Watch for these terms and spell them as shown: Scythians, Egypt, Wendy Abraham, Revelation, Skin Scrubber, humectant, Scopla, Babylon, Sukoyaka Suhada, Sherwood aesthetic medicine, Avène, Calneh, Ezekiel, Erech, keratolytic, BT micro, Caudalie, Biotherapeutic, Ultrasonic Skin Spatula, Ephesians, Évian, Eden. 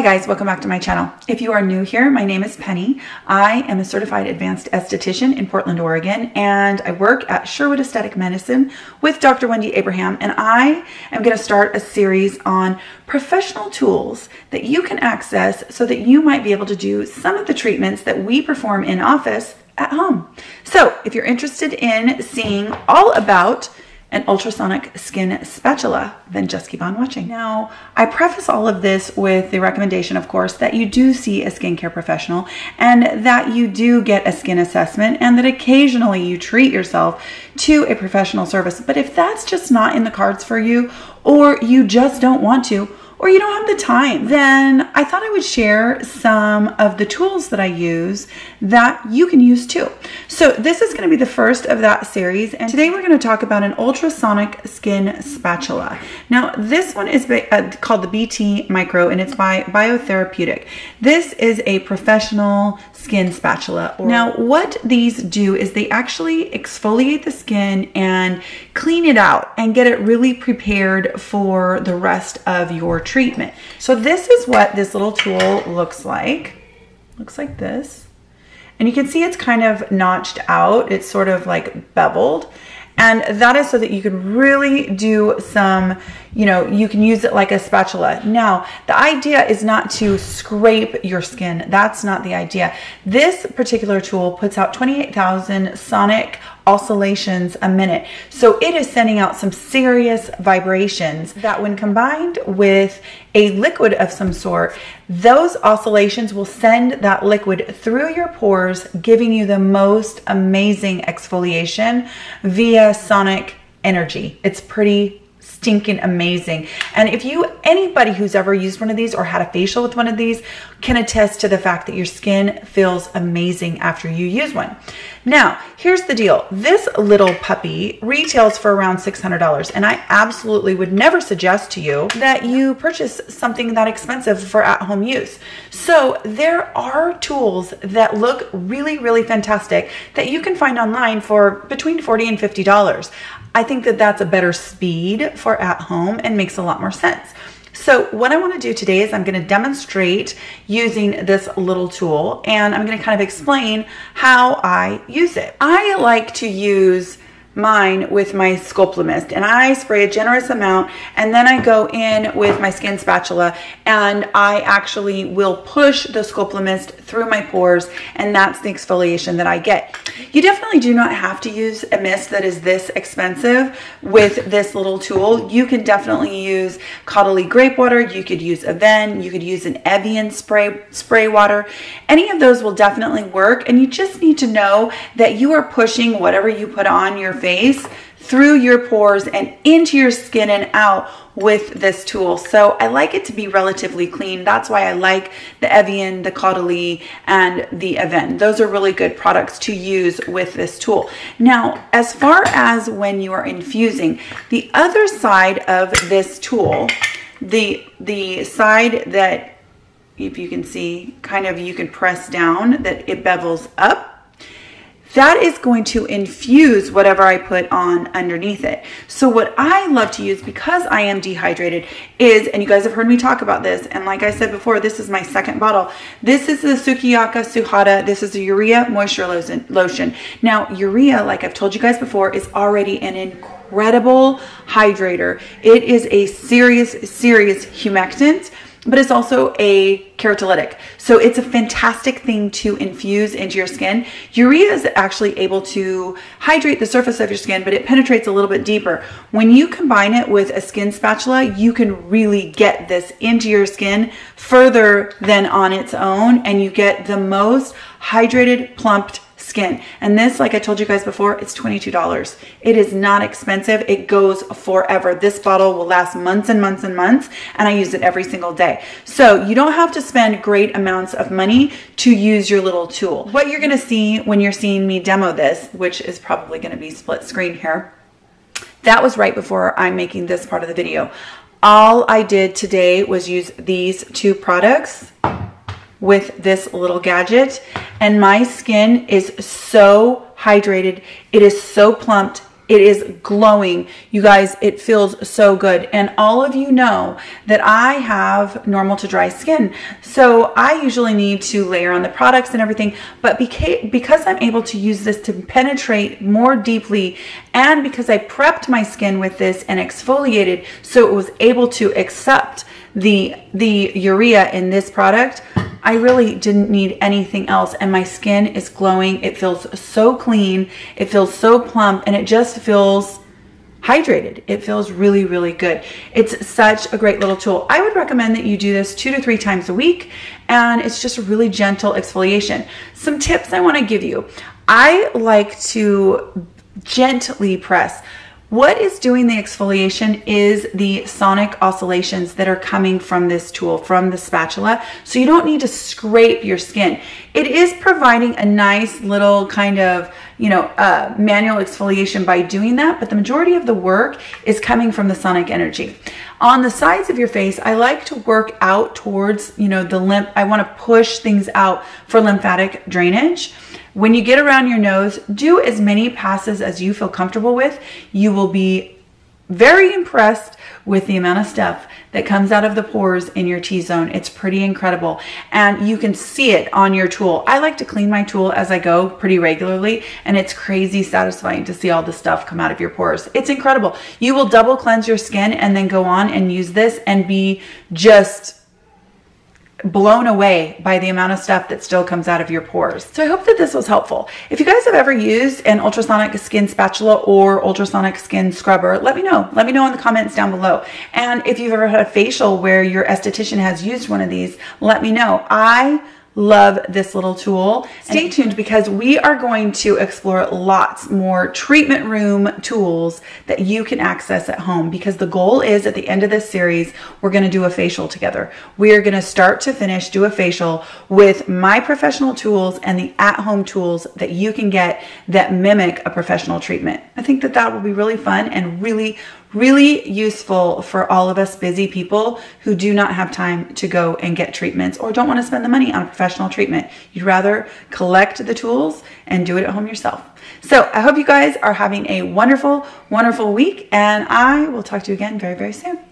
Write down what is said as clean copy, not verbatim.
Hi guys, welcome back to my channel. If you are new here, my name is Penny. I am a certified advanced esthetician in Portland, Oregon, and I work at Sherwood Aesthetic Medicine with Dr. Wendy Abraham, and I am going to start a series on professional tools that you can access so that you might be able to do some of the treatments that we perform in office at home. So if you're interested in seeing all about an ultrasonic skin spatula, then just keep on watching. Now, I preface all of this with the recommendation, of course, that you do see a skincare professional and that you do get a skin assessment and that occasionally you treat yourself to a professional service. But if that's just not in the cards for you, or you just don't want to, or you don't have the time, then I thought I would share some of the tools that I use that you can use too. So this is gonna be the first of that series, and today we're gonna talk about an ultrasonic skin spatula. Now this one is called the BT micro, and it's by Biotherapeutic. This is a professional skin spatula. Now what these do is they actually exfoliate the skin and clean it out and get it really prepared for the rest of your treatment. So this is what this little tool looks like. Looks like this. And you can see it's kind of notched out. It's sort of like beveled. And that is so that you can really do some, you know, you can use it like a spatula. Now, the idea is not to scrape your skin. That's not the idea. This particular tool puts out 28,000 sonic oscillations a minute. So it is sending out some serious vibrations that when combined with a liquid of some sort, those oscillations will send that liquid through your pores, giving you the most amazing exfoliation via sonic energy. It's pretty stinking amazing. And if you, anybody who's ever used one of these or had a facial with one of these can attest to the fact that your skin feels amazing after you use one. Now, here's the deal. This little puppy retails for around $600, and I absolutely would never suggest to you that you purchase something that expensive for at-home use. So there are tools that look really, really fantastic that you can find online for between $40 and $50. I think that that's a better speed for at home and makes a lot more sense. So what I want to do today is I'm going to demonstrate using this little tool, and I'm going to kind of explain how I use it. I like to use mine with my Scopla mist, and I spray a generous amount, and then I go in with my skin spatula and I actually will push the Scopla mist through my pores, and that's the exfoliation that I get. You definitely do not have to use a mist that is this expensive with this little tool. You can definitely use Caudalie grape water, you could use Avène, you could use an Évian spray water. Any of those will definitely work, and you just need to know that you are pushing whatever you put on your face through your pores and into your skin and out with this tool. So I like it to be relatively clean. That's why I like the Evian, the Caudalie, and the Avène. Those are really good products to use with this tool. Now, as far as when you are infusing, the other side of this tool, the side that, if you can see, kind of you can press down, that it bevels up, that is going to infuse whatever I put on underneath it. So what I love to use, because I am dehydrated, is, and you guys have heard me talk about this, and like I said before, this is my second bottle. This is the Sukoyaka Suhada. This is a urea moisture lotion. Now, urea, like I've told you guys before, is already an incredible hydrator. It is a serious, serious humectant, but it's also a keratolytic. So it's a fantastic thing to infuse into your skin. Urea is actually able to hydrate the surface of your skin, but it penetrates a little bit deeper. When you combine it with a skin spatula, you can really get this into your skin further than on its own, and you get the most hydrated, plumped skin. And this, like I told you guys before, it's $22. It is not expensive. It goes forever. This bottle will last months and months and months, and I use it every single day. So you don't have to spend great amounts of money to use your little tool. What you're going to see when you're seeing me demo this, which is probably going to be split screen here, that was right before I'm making this part of the video. All I did today was use these two products with this little gadget, and my skin is so hydrated, it is so plumped, It is glowing. You guys, it feels so good. And all of you know that I have normal to dry skin. So I usually need to layer on the products and everything. But because I'm able to use this to penetrate more deeply, and because I prepped my skin with this and exfoliated, so it was able to accept the urea in this product, I really didn't need anything else, and my skin is glowing. It feels so clean, it feels so plump, and it just feels hydrated. It feels really, really good. It's such a great little tool. I would recommend that you do this 2 to 3 times a week, and it's just a really gentle exfoliation. Some tips I want to give you. I like to gently press. What is doing the exfoliation is the sonic oscillations that are coming from this tool, from the spatula. So you don't need to scrape your skin. It is providing a nice little kind of, you know, manual exfoliation by doing that, but the majority of the work is coming from the sonic energy. On the sides of your face, I like to work out towards, you know, the lymph. I want to push things out for lymphatic drainage. When you get around your nose, do as many passes as you feel comfortable with. You will be very impressed with the amount of stuff that comes out of the pores in your T-zone. It's pretty incredible, and you can see it on your tool. I like to clean my tool as I go pretty regularly, and it's crazy satisfying to see all the stuff come out of your pores. It's incredible. You will double cleanse your skin and then go on and use this and be just blown away by the amount of stuff that still comes out of your pores. So I hope that this was helpful. If you guys have ever used an ultrasonic skin spatula or ultrasonic skin scrubber, let me know. Let me know in the comments down below. And if you've ever had a facial where your esthetician has used one of these, let me know. I love this little tool. Stay tuned, because we are going to explore lots more treatment room tools that you can access at home, because the goal is at the end of this series, we're going to do a facial together. We are going to start to finish do a facial with my professional tools and the at-home tools that you can get that mimic a professional treatment. I think that that will be really fun and really, really useful for all of us busy people who do not have time to go and get treatments or don't want to spend the money on a professional treatment. You'd rather collect the tools and do it at home yourself. So I hope you guys are having a wonderful, wonderful week, and I will talk to you again very, very soon.